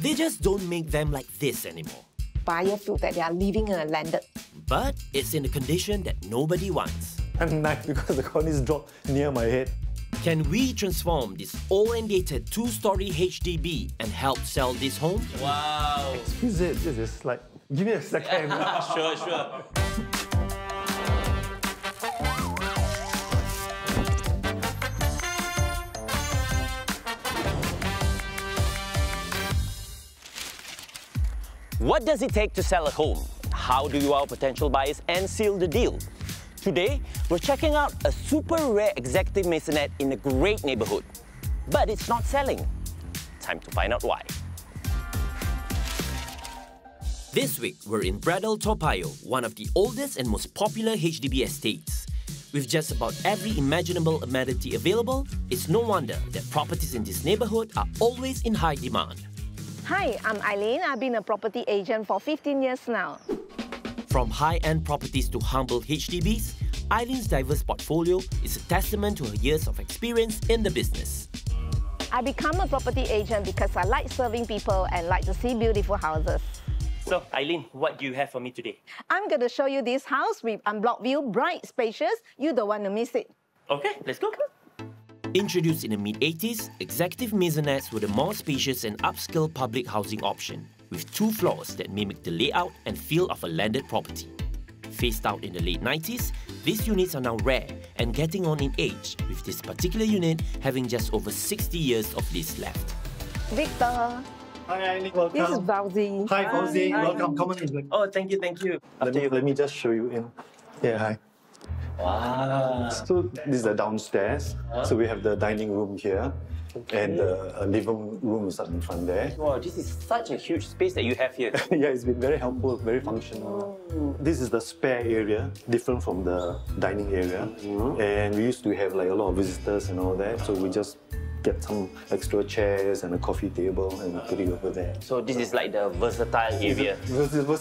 They just don't make them like this anymore. Buyer feels that they are leaving a landed. But it's in a condition that nobody wants. I'm nice because the cornice dropped near my head. Can we transform this old and dated two-storey HDB and help sell this home? Wow. Exquisite. This is like, give me a second. Sure, sure. What does it take to sell a home? How do you wow potential buyers and seal the deal? Today, we're checking out a super rare executive maisonette in a great neighbourhood. But it's not selling. Time to find out why. This week, we're in Braddell Toa Payoh, one of the oldest and most popular HDB estates. With just about every imaginable amenity available, it's no wonder that properties in this neighbourhood are always in high demand. Hi, I'm Aileen. I've been a property agent for 15 years now. From high-end properties to humble HDBs, Aileen's diverse portfolio is a testament to her years of experience in the business. I become a property agent because I like serving people and like to see beautiful houses. So, Aileen, what do you have for me today? I'm going to show you this house with unblocked view, bright, spacious. You don't want to miss it. Okay, let's go. Introduced in the mid-80s, executive maisonettes were the more spacious and upscale public housing option, with two floors that mimic the layout and feel of a landed property. Phased out in the late 90s, these units are now rare and getting on in age, with this particular unit having just over 60 years of lease left. Victor. Hi, Aileen. Welcome. This is Fauzi. Hi, Fauzi. Welcome. Come on. Oh, thank you, thank you. Let me just show you in. Yeah, hi. Wow. So this is the downstairs. Huh? So we have the dining room here, okay, and the living room is up in front there. Wow, this is such a huge space that you have here. Yeah, it's been very helpful, very functional. Oh. This is the spare area, different from the dining area. Mm-hmm. And we used to have like a lot of visitors and all that, so we just get some extra chairs and a coffee table and put it over there. So this is like the versatile area. Versatile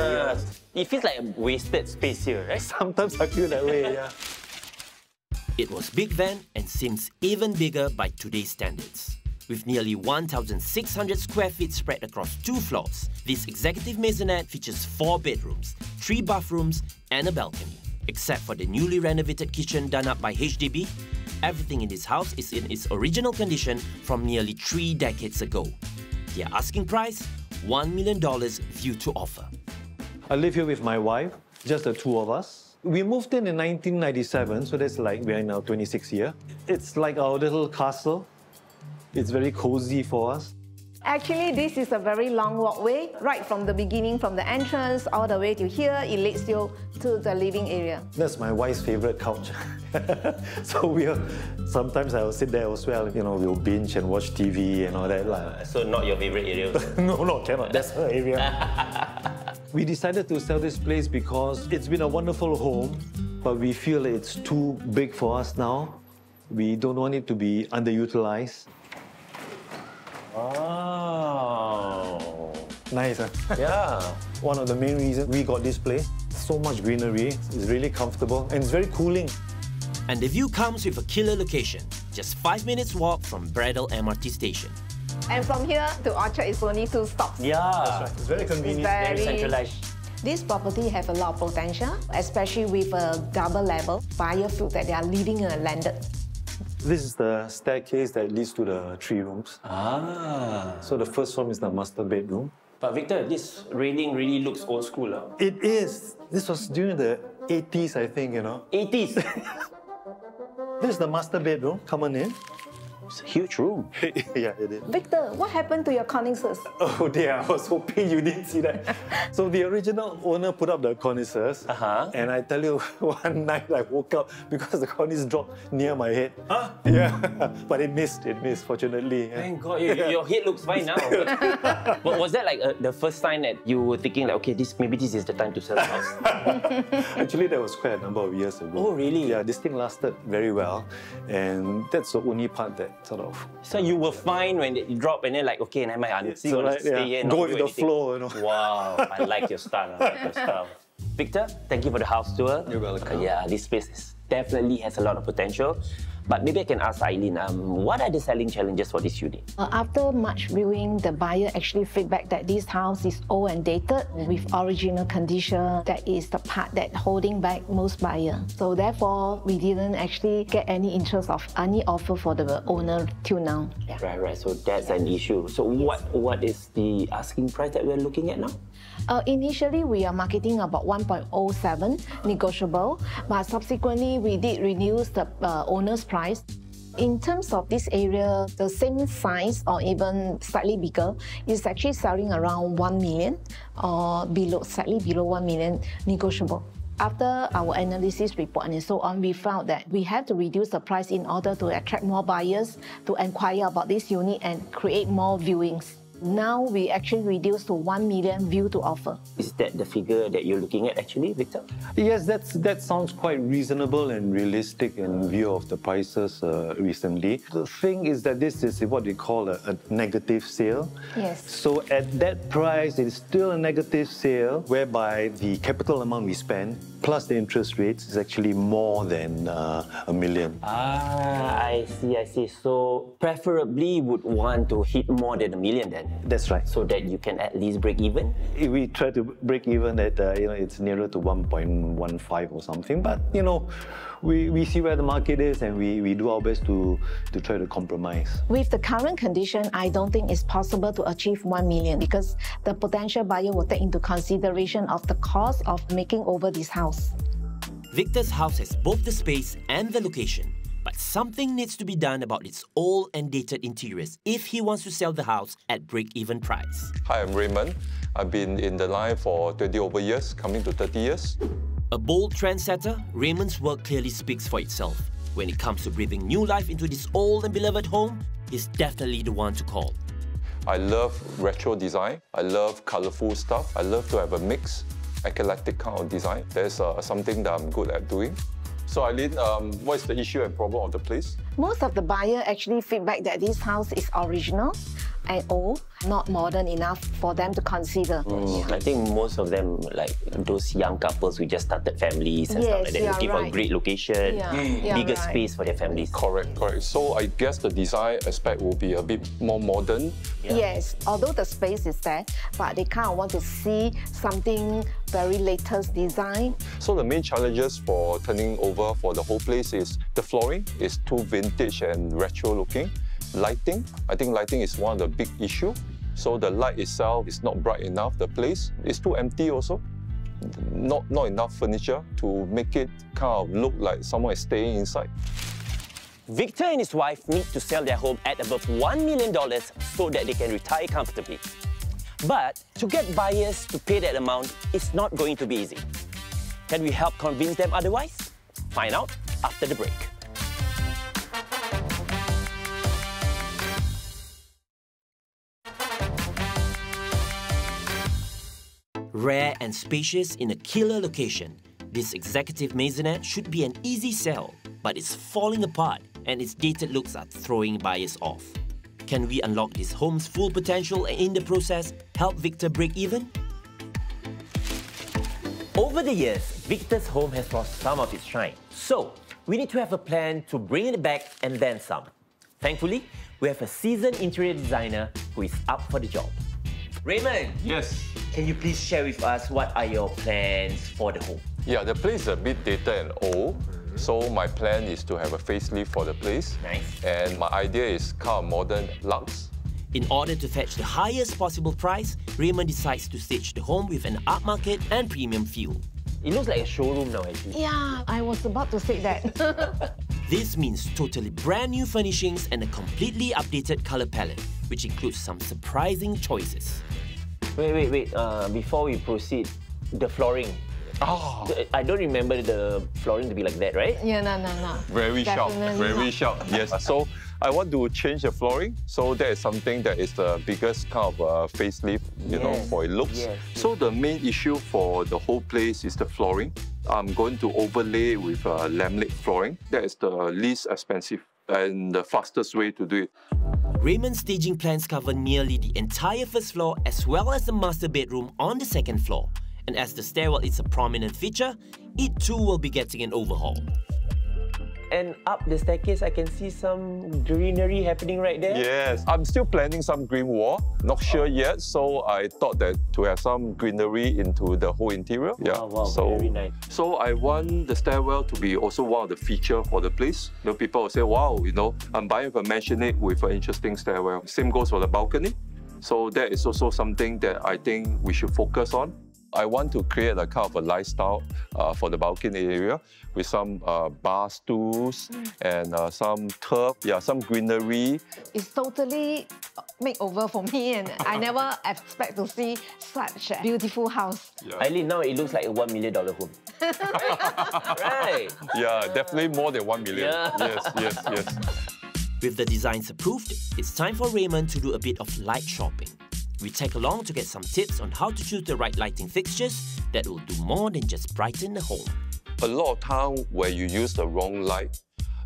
area. It feels like a wasted space here, right? Sometimes I feel that way, yeah. It was big then and seems even bigger by today's standards. With nearly 1,600 square feet spread across two floors, this executive maisonette features 4 bedrooms, 3 bathrooms and a balcony. Except for the newly renovated kitchen done up by HDB, everything in this house is in its original condition from nearly 3 decades ago. Their asking price, $1 million due to offer. I live here with my wife, just the two of us. We moved in 1997, so that's like we're in our 26th year. It's like our little castle. It's very cozy for us. Actually, this is a very long walkway, right from the beginning, from the entrance, all the way to here. It leads you to the living area. That's my wife's favourite couch. So we'll, sometimes I'll sit there as well, you know, we'll binge and watch TV and all that. So not your favourite area? No, cannot. That's her area. We decided to sell this place because it's been a wonderful home, but we feel it's too big for us now. We don't want it to be underutilised. Wow. Nice, huh? Yeah. One of the main reasons we got this place. So much greenery. It's really comfortable and it's very cooling. And the view comes with a killer location. Just 5 minutes walk from Braddell MRT station. And from here to Orchard is only 2 stops. Yeah. That's right. It's very convenient. Very centralised. This property has a lot of potential, especially with a double level. Buyer feels that they are leaving a landed. This is the staircase that leads to the 3 rooms. Ah. So the first room is the master bedroom. But Victor, this railing really looks old school. Huh? It is. This was during the 80s, I think, you know. 80s? This is the master bedroom. Come on in. It's a huge room. Yeah, it is. Victor, what happened to your cornices? Oh dear, I was hoping you didn't see that. So the original owner put up the cornices, and I tell you, one night I woke up because the cornice dropped near my head. Huh? Yeah, but it missed, fortunately. Yeah. Thank God, your head looks fine now. But was that like the first sign that you were thinking, like, okay, maybe this is the time to sell the house? Actually, that was quite a number of years ago. Oh, really? Yeah, this thing lasted very well, and that's the only part that sort of. So you were fine when it dropped and then like, okay, and I'm still going to stay here and go with the flow, you know. Wow, I like your style, I like your style. Victor, thank you for the house tour. You're welcome. Yeah, this space definitely has a lot of potential. But maybe I can ask Aileen, what are the selling challenges for this unit? After much viewing, the buyer actually feedback that this house is old and dated with original condition. That is the part that holding back most buyer. So therefore, we didn't actually get any interest of any offer for the owner till now. Yeah. Right. So that's an issue. So what is the asking price that we're looking at now? Initially, we are marketing about 1.07 negotiable, but subsequently, we did reduce the owner's price. In terms of this area, the same size or even slightly bigger is actually selling around 1 million or below, slightly below 1 million negotiable. After our analysis report and so on, we found that we have to reduce the price in order to attract more buyers to inquire about this unit and create more viewings. Now we actually reduce to 1 million view to offer. Is that the figure that you're looking at actually, Victor? Yes, that sounds quite reasonable and realistic in view of the prices recently. The thing is that this is what they call a negative sale. Yes. So at that price, it's still a negative sale, whereby the capital amount we spend plus the interest rates is actually more than a million. I see. So preferably would want to hit more than a million then? That's right. So that you can at least break even? If we try to break even at, it's nearer to 1.15 or something. But, you know, we see where the market is and we do our best to try to compromise. With the current condition, I don't think it's possible to achieve 1 million because the potential buyer will take into consideration of the cost of making over this house. Victor's house has both the space and the location, but something needs to be done about its old and dated interiors if he wants to sell the house at break-even price. Hi, I'm Raymond. I've been in the line for 20 over years, coming to 30 years. A bold trendsetter, Raymond's work clearly speaks for itself. When it comes to breathing new life into this old and beloved home, he's definitely the one to call. I love retro design. I love colourful stuff. I love to have a mix, eclectic kind of design. There's something that I'm good at doing. So Aileen, what is the issue and problem of the place? Most of the buyer actually feedback that this house is original and old, not modern enough for them to consider. Yeah. I think most of them, like those young couples who just started families and stuff like that, looking for a great location, bigger space for their families. Correct. So I guess the design aspect will be a bit more modern. Yeah. Yes, although the space is there, but they kind of want to see something very latest design. So the main challenges for turning over for the whole place is the flooring is too vintage and retro looking. Lighting, I think lighting is one of the big issue. So the light itself is not bright enough. The place is too empty also. Not enough furniture to make it kind of look like someone is staying inside. Victor and his wife need to sell their home at above $1 million so that they can retire comfortably. But to get buyers to pay that amount is not going to be easy. Can we help convince them otherwise? Find out after the break. Rare and spacious in a killer location, this executive maisonette should be an easy sell, but it's falling apart and its dated looks are throwing buyers off. Can we unlock this home's full potential and in the process, help Victor break even? Over the years, Victor's home has lost some of its shine. So, we need to have a plan to bring it back and then some. Thankfully, we have a seasoned interior designer who is up for the job. Raymond! Yes? Can you please share with us what are your plans for the home? Yeah, the place is a bit dated and old, so my plan is to have a facelift for the place. Nice. And my idea is kind of modern luxe. In order to fetch the highest possible price, Raymond decides to stage the home with an upmarket and premium feel. It looks like a showroom now, actually. Yeah, I was about to say that. This means totally brand new furnishings and a completely updated color palette, which includes some surprising choices. Wait. Before we proceed, the flooring. Oh. I don't remember the flooring to be like that, right? Yeah, no. Very sharp, very sharp. Yes. So I want to change the flooring. So that is something that is the biggest kind of facelift, you know, for it looks. Yes. So the main issue for the whole place is the flooring. I'm going to overlay with laminate flooring. That is the least expensive and the fastest way to do it. Raymond's staging plans cover nearly the entire first floor as well as the master bedroom on the second floor. And as the stairwell is a prominent feature, it too will be getting an overhaul. And up the staircase, I can see some greenery happening right there. Yes, I'm still planning some green wall. Not sure yet, so I thought that to have some greenery into the whole interior. Yeah, wow, so very nice. So I want the stairwell to be also one of the feature for the place. You know, people will say, wow, you know, I'm buying a mansionette with an interesting stairwell. Same goes for the balcony. So that is also something that I think we should focus on. I want to create a kind of a lifestyle for the balcony area with some bar stools and some turf, some greenery. It's totally makeover for me, and I never expect to see such a beautiful house. Aileen, now it looks like a $1 million home. Right? Yeah, definitely more than 1 million. Yeah. Yes, yes, yes. With the designs approved, it's time for Raymond to do a bit of light shopping. We tag along to get some tips on how to choose the right lighting fixtures that will do more than just brighten the home. A lot of times where you use the wrong light,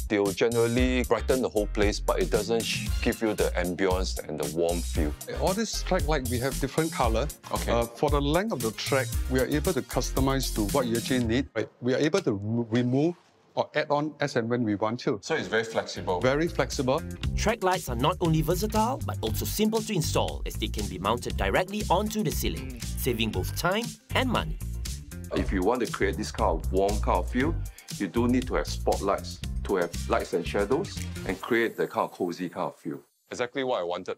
they'll generally brighten the whole place, but it doesn't give you the ambience and the warm feel. All this track light, we have different color. Okay. For the length of the track, we are able to customize to what you actually need. Right? We are able to remove or add on as and when we want to. So it's very flexible. Very flexible. Track lights are not only versatile, but also simple to install as they can be mounted directly onto the ceiling, saving both time and money. If you want to create this kind of warm kind of feel, you do need to have spotlights, to have lights and shadows, and create the kind of cozy kind of feel. Exactly what I wanted.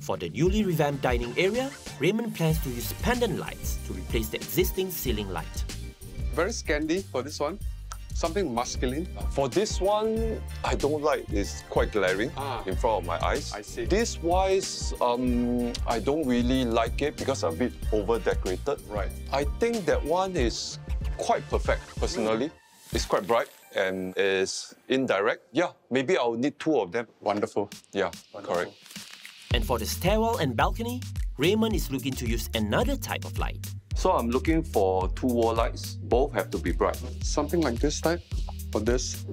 For the newly revamped dining area, Raymond plans to use pendant lights to replace the existing ceiling light. Very scandy for this one. Something masculine. For this one, I don't like. It's quite glaring in front of my eyes. I see. This wise, I don't really like it because I'm a bit over-decorated. Right. I think that one is quite perfect, personally. Mm. It's quite bright and is indirect. Yeah, maybe I'll need two of them. Wonderful. Yeah, wonderful. Correct. And for the stairwell and balcony, Raymond is looking to use another type of light. So I'm looking for two wall lights. Both have to be bright. Something like this type, for this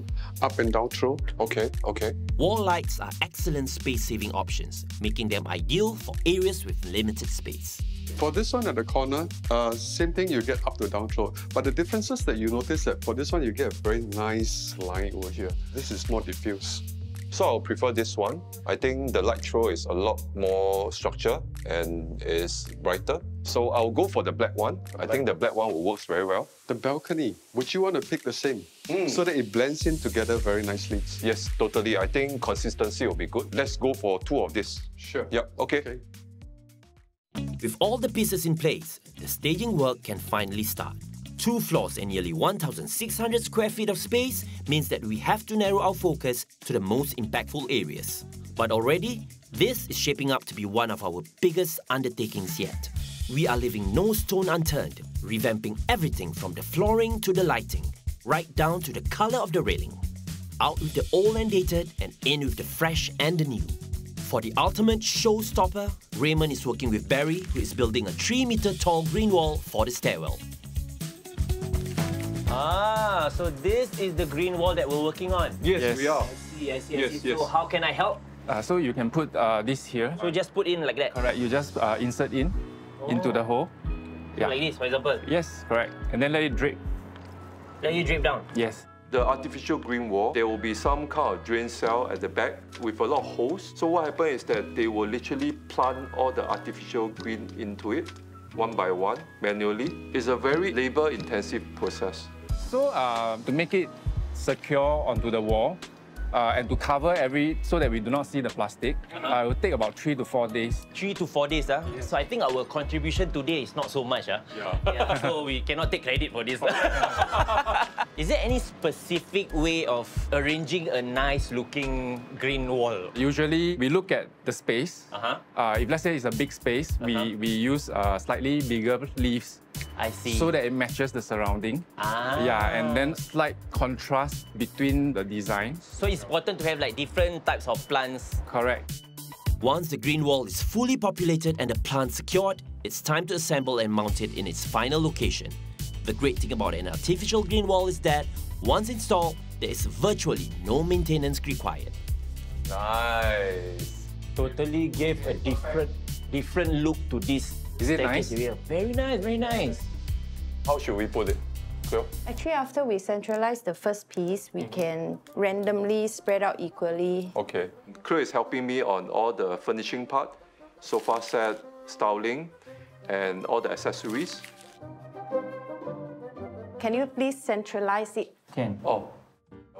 up and down throw. Okay, okay. Wall lights are excellent space-saving options, making them ideal for areas with limited space. For this one at the corner, same thing, you get up to down throw. But the difference is that you notice that for this one, you get a very nice line over here. This is more diffuse. So I'll prefer this one. I think the light throw is a lot more structure and is brighter. So I'll go for the black one. I think the black one works very well. The balcony, would you want to pick the same? Mm. So that it blends in together very nicely. Yes, totally. I think consistency will be good. Let's go for two of this. Sure. Yep, okay. With all the pieces in place, the staging work can finally start. Two floors and nearly 1,600 square feet of space means that we have to narrow our focus to the most impactful areas. But already, this is shaping up to be one of our biggest undertakings yet. We are leaving no stone unturned, revamping everything from the flooring to the lighting, right down to the colour of the railing. Out with the old and dated and in with the fresh and the new. For the ultimate showstopper, Raymond is working with Barry, who is building a 3-metre tall green wall for the stairwell. Ah, so this is the green wall that we're working on? Yes, yes. We are. I see. So how can I help? So you can put this here. So just put in like that? Correct, you just insert in, into the hole. So like this, for example? Yes, correct. And then let it drip. Let it drip down? Yes. The artificial green wall, there will be some kind of drain cell at the back with a lot of holes. So what happens is that they will literally plant all the artificial green into it, one by one, manually. It's a very labour-intensive process. So to make it secure onto the wall and to cover so that we do not see the plastic, it will take about 3 to 4 days. 3 to 4 days, huh? Yeah. So I think our contribution today is not so much. Huh? Yeah. Yeah, so we cannot take credit for this. Is there any specific way of arranging a nice-looking green wall? Usually, we look at the space. If let's say it's a big space, we use slightly bigger leaves. I see. So that it matches the surrounding. Yeah, and then slight contrast between the designs. So it's important to have like different types of plants. Correct. Once the green wall is fully populated and the plant secured, it's time to assemble and mount it in its final location. The great thing about an artificial green wall is that once installed, there is virtually no maintenance required. Nice. Totally gave a different look to this. Is it nice? Very nice, very nice. How should we put it? Cleo? Actually, after we centralize the first piece, we can randomly spread out equally. Okay. Cleo is helping me on all the furnishing part, sofa set, styling, and all the accessories. Can you please centralize it? Can. Oh.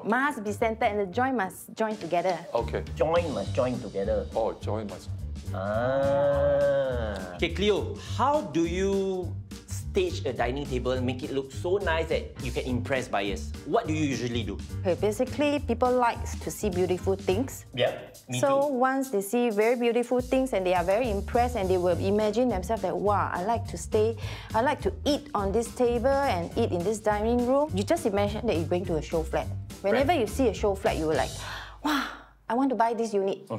Must be centered and the joint must join together. Okay. Joint must join together. Oh, joint must. Ah. Okay, Cleo, how do you stage a dining table and make it look so nice that you can impress buyers? What do you usually do? Okay, basically, people like to see beautiful things. Yeah, me so too. Once they see very beautiful things and they are very impressed and they will imagine themselves that, wow, I like to eat on this table and eat in this dining room. You just imagine that you're going to a show flat. Whenever you see a show flat, you will like, wow, I want to buy this unit.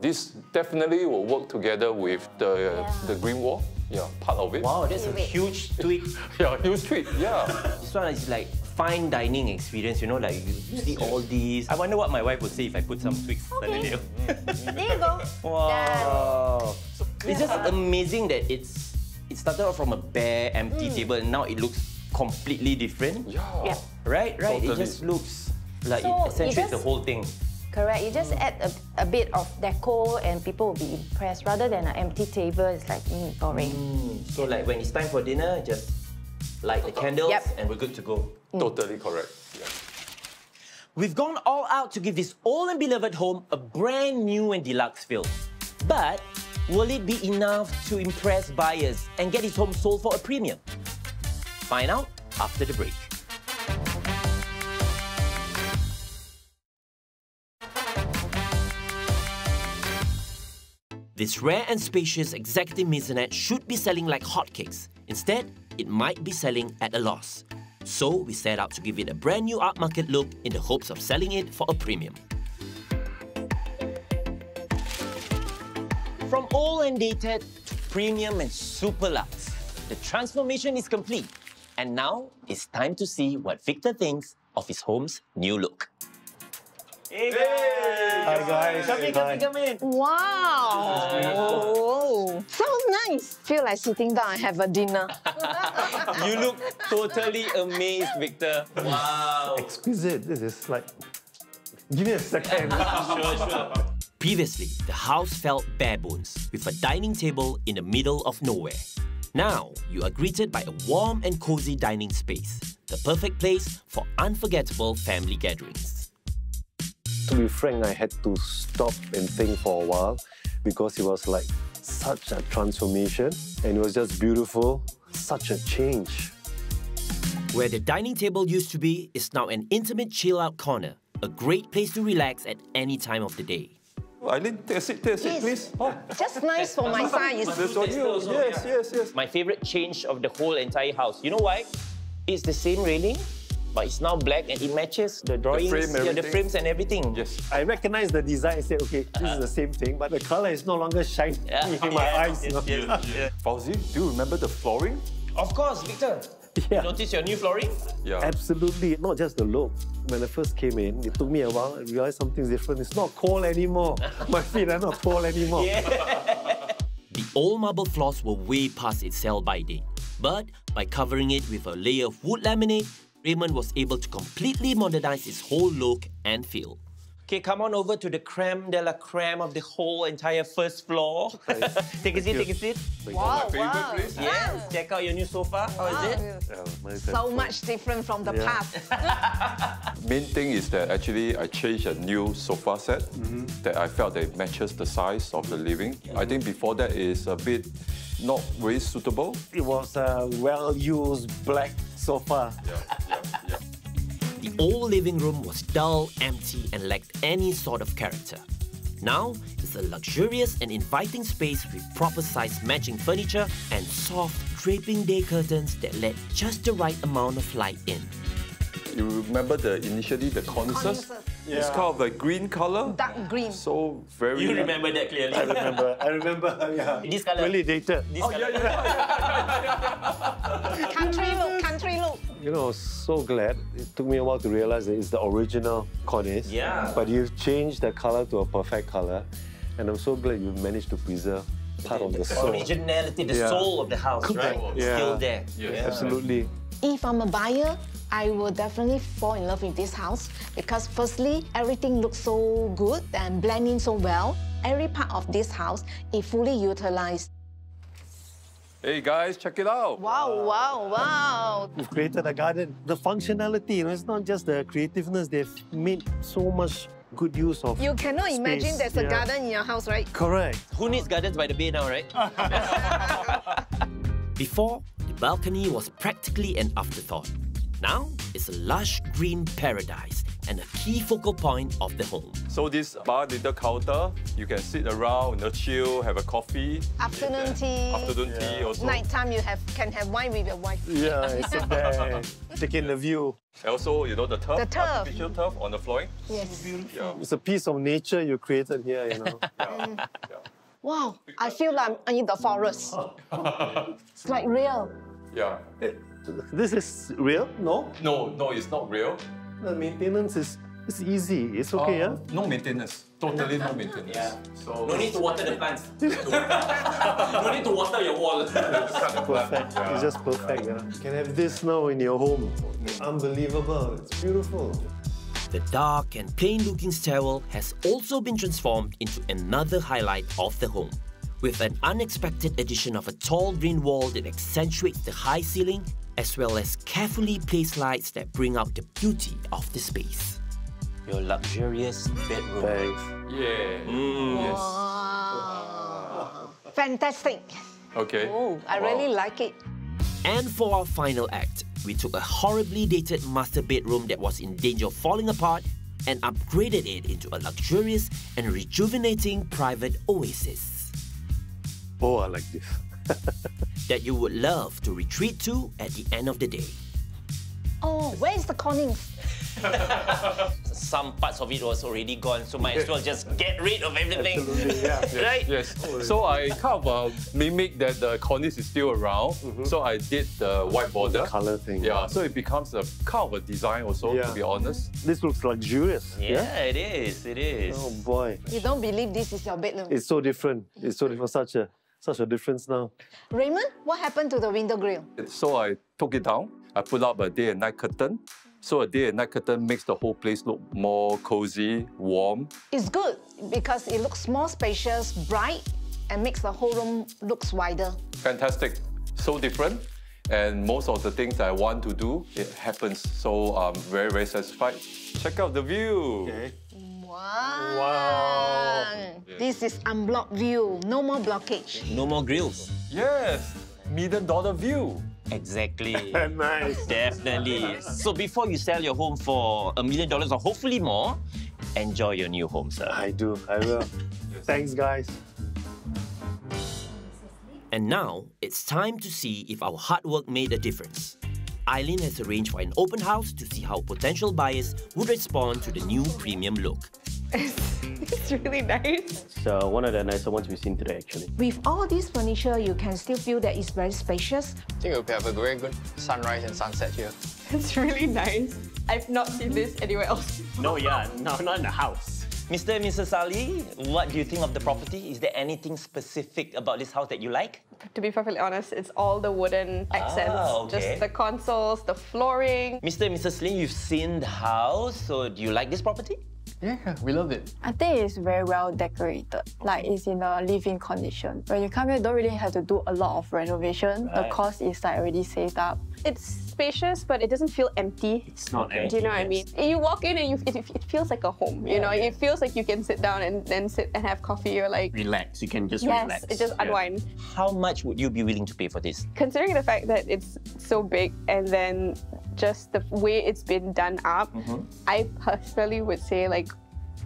This definitely will work together with the green wall. Yeah, part of it. Wow, that's a huge tweak. Yeah, huge tweak, yeah. This one is like fine dining experience, you know, like you see all these. I wonder what my wife would say if I put some tweaks. Okay. There you go. Wow. Yeah. It's just amazing that it started off from a bare, empty table and now it looks completely different. Yeah. Right? Totally. It just looks like so it accentuates the whole thing. Correct. You just add a bit of decor and people will be impressed. Rather than an empty table, it's like, boring. So like when it's time for dinner, just light the candles and we're good to go. Totally correct. Yeah. We've gone all out to give this old and beloved home a brand new and deluxe feel. But will it be enough to impress buyers and get his home sold for a premium? Find out after the break. This rare and spacious executive maisonette should be selling like hotcakes. Instead, it might be selling at a loss. So we set out to give it a brand new upmarket look in the hopes of selling it for a premium. From old and dated to premium and super luxe, the transformation is complete. And now it's time to see what Victor thinks of his home's new look. Hey guys! Hi guys! Come in! Wow! Oh. Sounds nice! Feel like sitting down and have a dinner. You look totally amazed, Victor. Wow! Exquisite. This is like... Give me a second. Sure. Previously, the house felt bare bones, with a dining table in the middle of nowhere. Now, you are greeted by a warm and cozy dining space, the perfect place for unforgettable family gatherings. To be frank, I had to stop and think for a while because it was like such a transformation and it was just beautiful, such a change. Where the dining table used to be is now an intimate chill-out corner, a great place to relax at any time of the day. Aileen, take a seat, please. Oh. Just nice for my size. Yes. My favourite change of the whole entire house. You know why? It's the same railing. But it's now black and it matches the drawings, the frames and everything. Yes. I recognize the design and say, okay, this is the same thing, but the colour is no longer shining in my eyes. Fauzi, do you remember the flooring? Of course, Victor. Yeah. You notice your new flooring? Yeah. Absolutely. Not just the look. When I first came in, it took me a while. I realised something's different. It's not cold anymore. My feet are not cold anymore. The old marble floors were way past its sell-by date. But by covering it with a layer of wood laminate, Raymond was able to completely modernise his whole look and feel. Okay, come on over to the creme de la creme of the whole entire first floor. Take a seat. Wow, wow. Yes, check out your new sofa. How is it? Yeah, so much different from the past. The main thing is that actually I changed a new sofa set that I felt that it matches the size of the living. I think before that is a bit not very suitable. It was a well-used black sofa. The old living room was dull, empty, and lacked any sort of character. Now, it's a luxurious and inviting space with proper-sized matching furniture and soft, draping day curtains that let just the right amount of light in. You remember initially the cornices? Yeah. It's kind of a green colour. Dark green. So very... You remember that clearly. I remember, yeah. This colour. Really dated. This colour. Country look. You know, so glad. It took me a while to realise that it's the original cornice. Yeah. But you've changed the colour to a perfect colour. And I'm so glad you've managed to preserve part of the soul. The originality, the soul of the house, right? Still there. Yes. Yeah. Absolutely. If I'm a buyer, I will definitely fall in love with this house because firstly, everything looks so good and blend in so well. Every part of this house is fully utilized. Hey guys, check it out. Wow, wow, wow. We've created a garden. The functionality, you know, it's not just the creativeness. They've made so much good use of You cannot space. Imagine there's a garden in your house, right? Correct. Who needs gardens by the bay now, right? Before, the balcony was practically an afterthought. Now, it's a lush green paradise and a key focal point of the home. So this bar little counter, you can sit around, chill, have a coffee. Afternoon tea. Afternoon tea also. Nighttime you can have wine with your wife. Yeah, sit there, taking the view. And also, you know, the turf, artificial turf on the flooring. Yes. Yeah. It's a piece of nature you created here, you know. Yeah. Yeah. Wow, I feel like I'm in the forest. It's like real. Yeah. This is real, no? No, it's not real. The maintenance is easy. It's okay, yeah? No maintenance. Totally no maintenance. Yeah. So no need to water the plants. No need to water your wall. Perfect. Yeah. It's just perfect. Yeah. You can have this now in your home. Unbelievable. It's beautiful. The dark and plain-looking stairwell has also been transformed into another highlight of the home, with an unexpected addition of a tall green wall that accentuates the high ceiling, as well as carefully placed lights that bring out the beauty of the space. Your luxurious bedroom. Thanks. Yeah. Yes. Wow. Fantastic. Okay. Oh, I really like it. And for our final act, we took a horribly dated master bedroom that was in danger of falling apart and upgraded it into a luxurious and rejuvenating private oasis. Oh, I like this. That you would love to retreat to at the end of the day. Oh, where is the Cornings? Some parts of it was already gone, so might as well just get rid of everything. Yeah. Yes, right? Yes. So I kind of mimic that the cornice is still around. So I did the white border. The colour thing. Yeah, so it becomes a kind of a design also, to be honest. This looks luxurious. Yeah, it is. It is. Oh, boy. You don't believe this is your bedroom. It's so different. It's so different. Such a difference now. Raymond, what happened to the window grill? So I took it down. I put up a day and night curtain. So a day and night curtain makes the whole place look more cozy, warm. It's good because it looks more spacious, bright, and makes the whole room looks wider. Fantastic. So different. And most of the things I want to do, it happens. So I'm very, very satisfied. Check out the view. Okay. Wow! Yes. This is unblocked view. No more blockage. No more grills. Yes! $1 million view. Exactly. Nice. Definitely. So before you sell your home for $1 million or hopefully more, enjoy your new home, sir. I do. I will. Thanks, guys. And now, it's time to see if our hard work made a difference. Aileen has arranged for an open house to see how potential buyers would respond to the new premium look. It's really nice. It's one of the nicer ones we've seen today, actually. With all this furniture, you can still feel that it's very spacious. I think we have a very good sunrise and sunset here. It's really nice. I've not seen this anywhere else. No, yeah, no, not in the house. Mr. and Mrs. Ali, what do you think of the property? Is there anything specific about this house that you like? To be perfectly honest, it's all the wooden accents. Okay. Just the consoles, the flooring. Mr. and Mrs. Lee, you've seen the house, so do you like this property? Yeah, we love it. I think it's very well decorated. Like, it's in a living condition. When you come here, you don't really have to do a lot of renovation. Right. The cost is like already saved up. It's spacious, but it doesn't feel empty. It's not empty. Do you know what I mean? You walk in and it feels like a home. You know, it feels like you can sit down and then sit and have coffee. You're like relax. You can just relax. Yes, it just unwind. How much would you be willing to pay for this? Considering the fact that it's so big and then just the way it's been done up, I personally would say like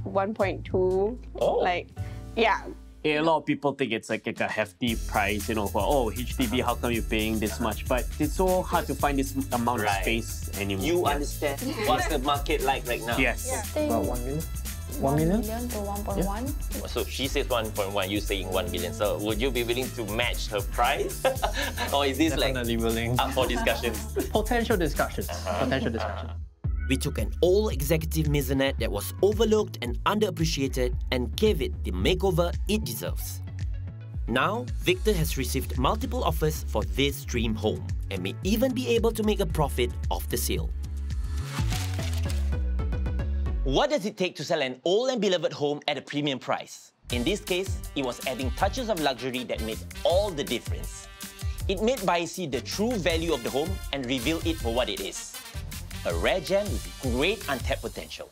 1.2. Oh. Like, yeah. A lot of people think it's like a hefty price, you know, for, oh, HDB, how come you're paying this much? But it's so hard to find this amount of space anymore. You understand what's the market like right now? Yes. Yeah. About 1 million? 1 million to 1.1. Yeah. So she says 1.1, you saying 1 million. So would you be willing to match her price? Or is this definitely like willing. Up for discussions? Potential discussions. Potential discussions. We took an old executive maisonette that was overlooked and underappreciated and gave it the makeover it deserves. Now, Victor has received multiple offers for this dream home and may even be able to make a profit off the sale. What does it take to sell an old and beloved home at a premium price? In this case, it was adding touches of luxury that made all the difference. It made buyers see the true value of the home and reveal it for what it is. A rare gem with great untapped potential.